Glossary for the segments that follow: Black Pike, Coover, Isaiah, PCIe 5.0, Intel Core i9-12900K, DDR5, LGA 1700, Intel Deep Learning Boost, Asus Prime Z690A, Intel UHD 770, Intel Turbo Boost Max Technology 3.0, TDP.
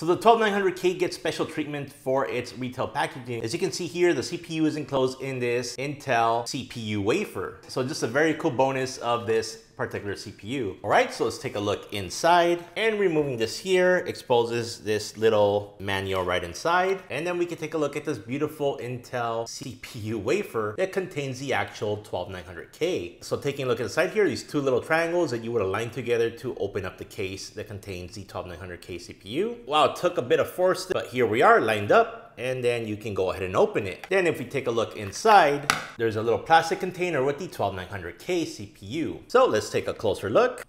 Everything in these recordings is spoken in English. So the 12900K gets special treatment for its retail packaging. As you can see here, the CPU is enclosed in this Intel CPU wafer. So just a very cool bonus of this particular CPU. All right, so let's take a look inside, and removing this here exposes this little manual right inside. And then we can take a look at this beautiful Intel CPU wafer that contains the actual 12900K. So taking a look inside here, these two little triangles that you would align together to open up the case that contains the 12900K CPU. Wow, it took a bit of force, but here we are lined up. And then you can go ahead and open it. Then if we take a look inside, there's a little plastic container with the 12900K CPU. So let's take a closer look.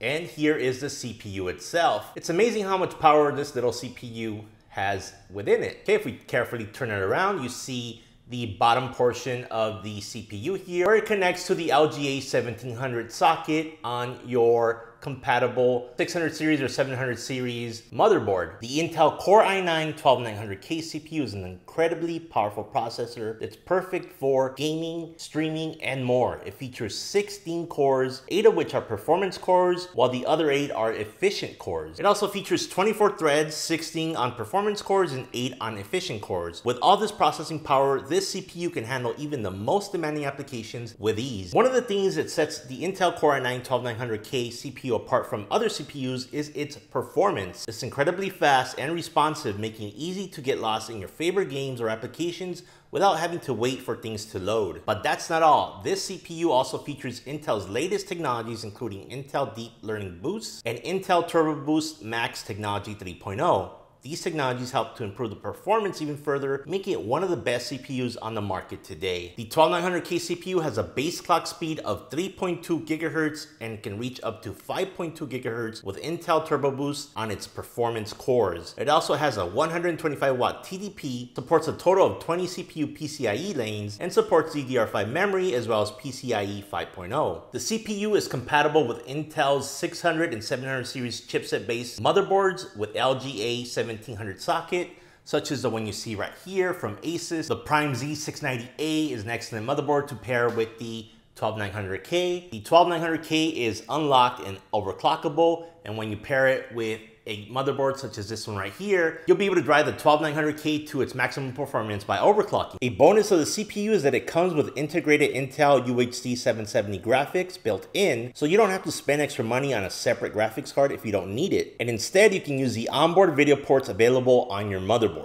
And here is the CPU itself. It's amazing how much power this little CPU has within it. Okay, if we carefully turn it around, you see the bottom portion of the CPU here, where it connects to the LGA 1700 socket on your compatible 600 series or 700 series motherboard. The Intel Core i9-12900K CPU is an incredibly powerful processor. It's perfect for gaming, streaming, and more. It features 16 cores, 8 of which are performance cores, while the other 8 are efficient cores. It also features 24 threads, 16 on performance cores and 8 on efficient cores. With all this processing power, this CPU can handle even the most demanding applications with ease. One of the things that sets the Intel Core i9-12900K CPU apart from other CPUs is its performance. It's incredibly fast and responsive, making it easy to get lost in your favorite games or applications without having to wait for things to load. But that's not all. This CPU also features Intel's latest technologies, including Intel Deep Learning Boost and Intel Turbo Boost Max Technology 3.0. These technologies help to improve the performance even further, making it one of the best CPUs on the market today. The 12900K CPU has a base clock speed of 3.2 gigahertz and can reach up to 5.2 gigahertz with Intel Turbo Boost on its performance cores. It also has a 125 watt TDP, supports a total of 20 CPU PCIe lanes, and supports DDR5 memory as well as PCIe 5.0. The CPU is compatible with Intel's 600 and 700 series chipset-based motherboards with LGA 1700 socket, such as the one you see right here from Asus. The Prime Z690A is an excellent motherboard to pair with the 12900K. The 12900K is unlocked and overclockable, and when you pair it with a motherboard such as this one right here, you'll be able to drive the 12900K to its maximum performance by overclocking. A bonus of the CPU is that it comes with integrated Intel UHD 770 graphics built in, so you don't have to spend extra money on a separate graphics card if you don't need it. And instead, you can use the onboard video ports available on your motherboard.